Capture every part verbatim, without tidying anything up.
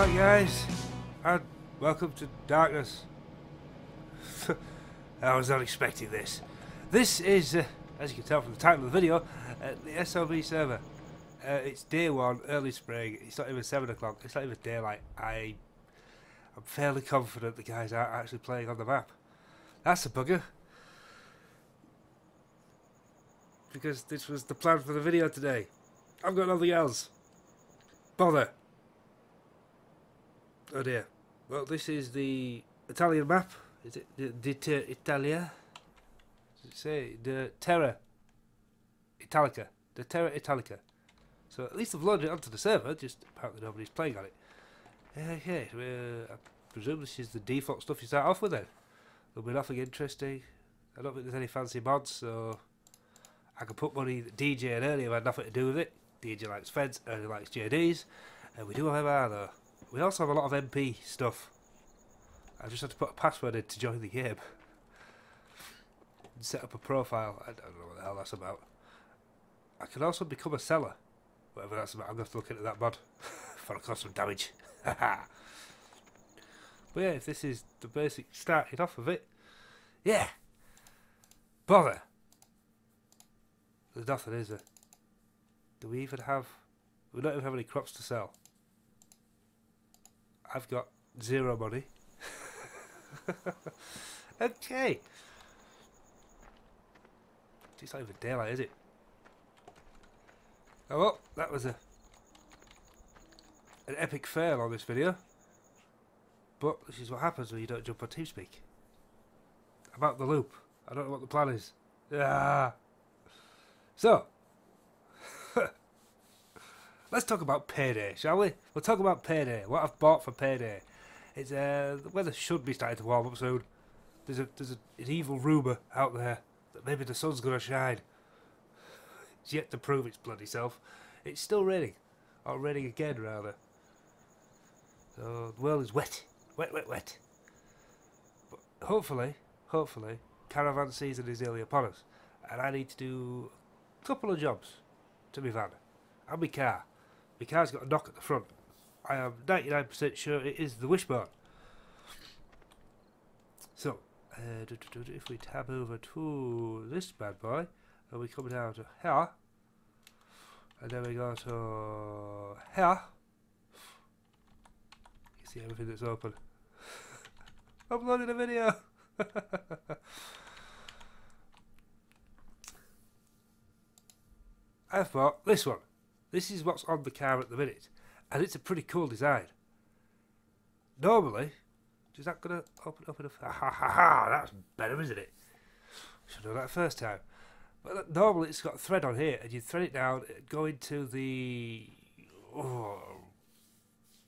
Alright guys, and welcome to darkness. I was not expecting this. This is, uh, as you can tell from the title of the video, uh, the S O B server. Uh, it's day one, early spring, it's not even seven o'clock, it's not even daylight. I, I'm fairly confident the guys aren't actually playing on the map. That's a bugger. Because this was the plan for the video today. I've got nothing else. Bother. Oh dear. Well, this is the Italian map. Is it the, the Terra Italia? Does it say the Terra Italica? The Terra Italica. So at least I've loaded it onto the server. Just apparently nobody's playing on it. Okay. Uh, I presume this is the default stuff you start off with. Then there'll be nothing interesting. I don't think there's any fancy mods, so I could put money that D J and Ernie have had nothing to do with it. D J likes Feds, Ernie likes J Ds, and we do have M R though. We also have a lot of M P stuff. I just had to put a password in to join the game. And set up a profile. I don't know what the hell that's about. I can also become a seller. Whatever that's about, I'm going to have to look into that mod. Before I cause some damage. But yeah, if this is the basic starting off of it. Yeah. Bother. There's nothing, is there? Do we even have... We don't even have any crops to sell. I've got zero money. Okay. It's not even daylight, is it? Oh well, that was a an epic fail on this video. But this is what happens when you don't jump on TeamSpeak. I'm out the loop. I don't know what the plan is. Ah. So. Let's talk about Payday, shall we? We'll talk about Payday, what I've bought for Payday. It's, uh, the weather should be starting to warm up soon. There's, a, there's a, an evil rumour out there that maybe the sun's going to shine. It's yet to prove its bloody self. It's still raining, or raining again rather. So the world is wet, wet, wet, wet. But hopefully, hopefully, caravan season is nearly upon us. And I need to do a couple of jobs to my van and my car. My car's got a knock at the front. I am ninety-nine percent sure it is the wishbone. So, uh, do, do, do, if we tab over to this bad boy, and we come down to here, and then we go to here, you see everything that's open. I'm loading a video! I've bought this one. This is what's on the car at the minute, and it's a pretty cool design. Normally, is that going to open up enough? Ha ha ha, that's better, isn't it? Should have done that first time. But normally it's got a thread on here, and you thread it down, and go into the... Oh,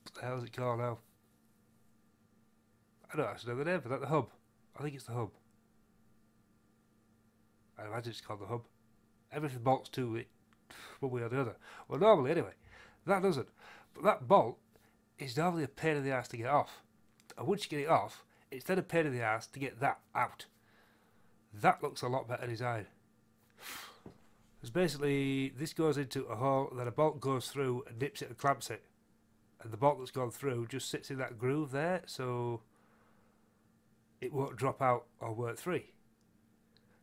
what the hell is it called now? I don't actually know the name, but that's the hub. I think it's the hub. I imagine it's called the hub. Everything bolts to it, one way or the other. Well, normally, anyway, that doesn't. But that bolt is normally a pain in the ass to get off. And once you get it off, it's then a pain in the ass to get that out. That looks a lot better designed. Because basically, this goes into a hole, and then a bolt goes through and nips it and clamps it. And the bolt that's gone through just sits in that groove there, so it won't drop out or work free.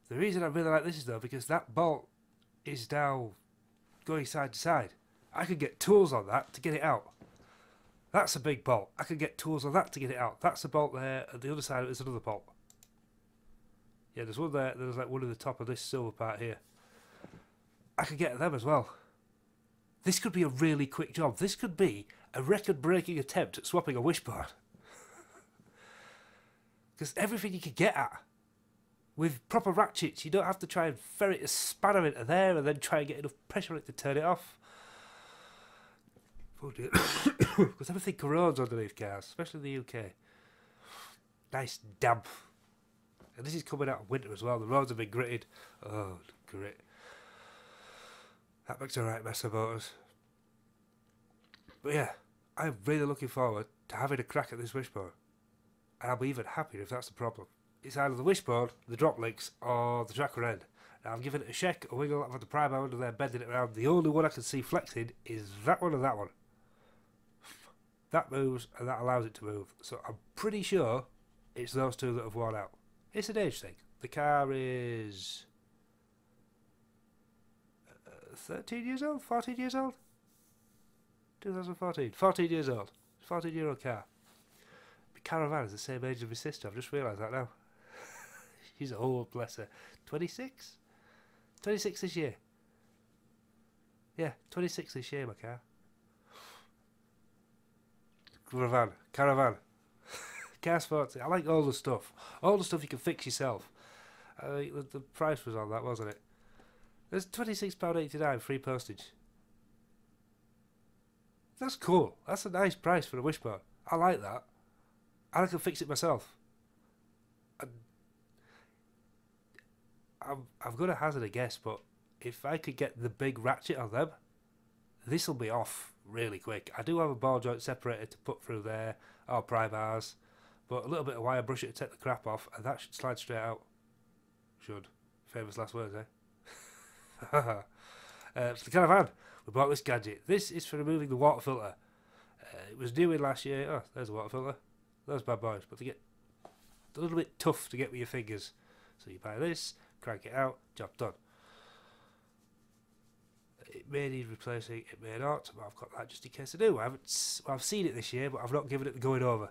The reason I really like this is though, because that bolt is now going side to side. I could get tools on that to get it out. That's a big bolt. I could get tools on that to get it out. That's a bolt there, and the other side of it is another bolt. Yeah, there's one there, there's like one at the top of this silver part here. I could get them as well. This could be a really quick job. This could be a record-breaking attempt at swapping a wishbone. Because everything you could get at with proper ratchets, you don't have to try and ferret a spanner into there and then try and get enough pressure on it to turn it off. Oh dear. Because everything corrodes underneath cars, especially in the U K. Nice damp. And this is coming out of winter as well. The roads have been gritted. Oh, grit. That makes a right mess of motors. But yeah, I'm really looking forward to having a crack at this wishbone. And I'll be even happier if that's the problem. It's either the wishbone, the drop links, or the tracker end. Now I've given it a check, a wiggle up on the prime under there, bending it around. The only one I can see flexing is that one and that one. that moves, and that allows it to move. So I'm pretty sure it's those two that have worn out. It's an age thing. The car is thirteen years old, fourteen years old, two thousand fourteen, fourteen years old, fourteen year old car. The Caravan is the same age as my sister. I've just realised that now. She's old, bless her. twenty-six, twenty-six this year. Yeah, twenty-six this year, my car. Caravan, Caravan. Car sports. I like all the stuff. All the stuff you can fix yourself. I think the, the price was on that, wasn't it? There's twenty-six pounds eighty-nine free postage. That's cool. That's a nice price for a wishbone. I like that. And I can fix it myself. And I'm, I'm going to hazard a guess, but if I could get the big ratchet on them, this will be off really quick. I do have a ball joint separator to put through there, or pry bars, but a little bit of wire brush it to take the crap off, and that should slide straight out. Should. Famous last words, eh? uh, it's the Caravan. We bought this gadget. This is for removing the water filter. Uh, it was new in last year. Oh, there's a water filter. Those bad boys, but they get a little bit tough to get with your fingers. So you buy this, crank it out, job done. It may need replacing, it may not. But I've got that just in case I do. I haven't. Well, I've seen it this year, but I've not given it the going over.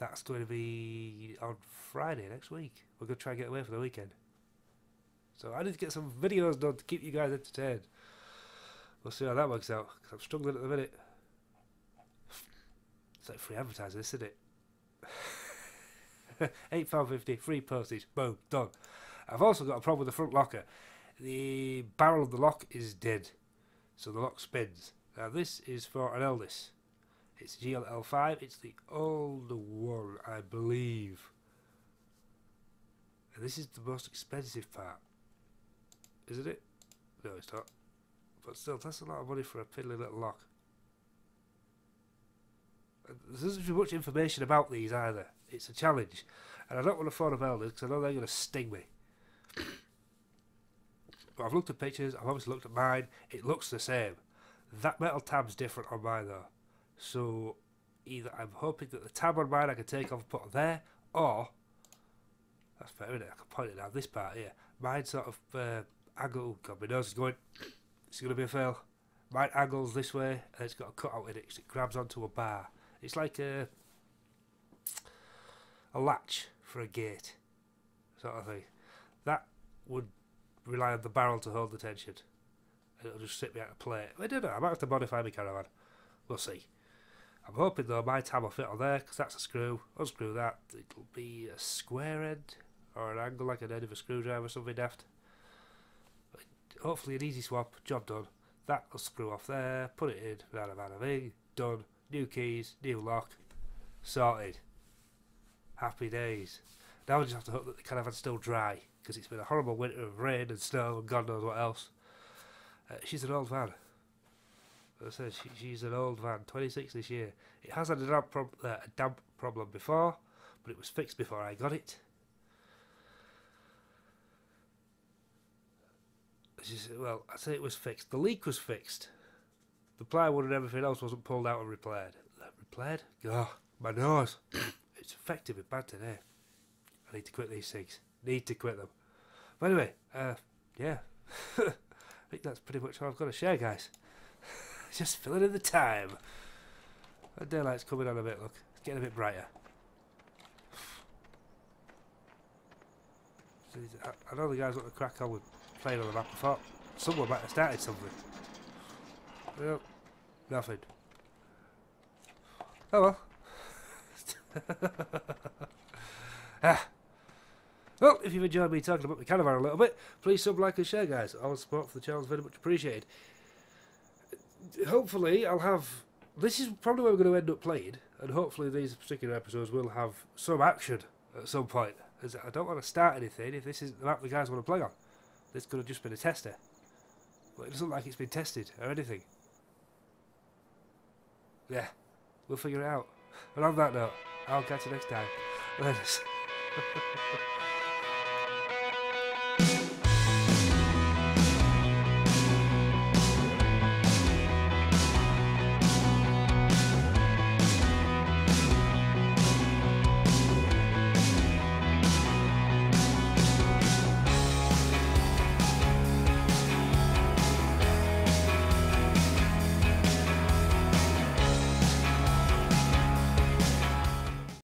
That's going to be on Friday next week. We're going to try and get away for the weekend. So I need to get some videos done to keep you guys entertained. We'll see how that works out, because I'm struggling at the minute. It's like free advertising, isn't it? eight pounds fifty, free postage, boom, done. I've also got a problem with the front locker. The barrel of the lock is dead, so the lock spins. Now this is for an Eldis. It's G L L five, it's the old one, I believe. And this is the most expensive part, isn't it? No, it's not. But still, that's a lot of money for a piddly little lock. And there isn't too much information about these either. It's a challenge. And I don't want to phone up Elders because I know they're going to sting me. But I've looked at pictures, I've obviously looked at mine. It looks the same. That metal tab's different on mine though. So either I'm hoping that the tab on mine I can take off and put on there, or... that's fair, isn't it? I can point it down this part here. Mine sort of uh, angle... God, my nose is going... It's going to be a fail. Mine angles this way, and it's got a cutout in it, because it grabs onto a bar. It's like a... a latch for a gate, sort of thing. That would rely on the barrel to hold the tension. It'll just sit me out of play. I don't know, I might have to modify my Caravan. We'll see. I'm hoping, though, my tab will fit on there, because that's a screw. Unscrew that. It'll be a square end, or an angle like an end of a screwdriver or something daft. But hopefully an easy swap. Job done. That'll screw off there. Put it in. Banana, banana, bing. Done. New keys. New lock. Sorted. Happy days. Now I just have to hope that the Caravan's still dry, because it's been a horrible winter of rain and snow and God knows what else. Uh, she's an old van. I said she, she's an old van, twenty-six this year. It has had a damp, prob uh, a damp problem before, but it was fixed before I got it. She said, well, I'd say it was fixed. The leak was fixed. The plywood and everything else wasn't pulled out and repaired. Repaired? Oh, my nose. It's effective and bad today. I need to quit these things. Need to quit them. But anyway, uh, yeah. I think that's pretty much all I've got to share, guys. Just filling in the time. The daylight's coming on a bit, look. It's getting a bit brighter. I know the guys want to crack on with playing on the map. I thought someone might have started something. Well, nothing. Oh well. ah. Well, if you've enjoyed me talking about the Caravan a little bit, please sub, like and share, guys. All the support for the channel is very much appreciated. Hopefully I'll have, this is probably where we're going to end up playing, and hopefully these particular episodes will have some action at some point. As I don't want to start anything if this isn't the map the guys want to play on. This could have just been a tester. But it doesn't look like it's been tested or anything. Yeah, we'll figure it out. And on that note, I'll catch you next time. Later.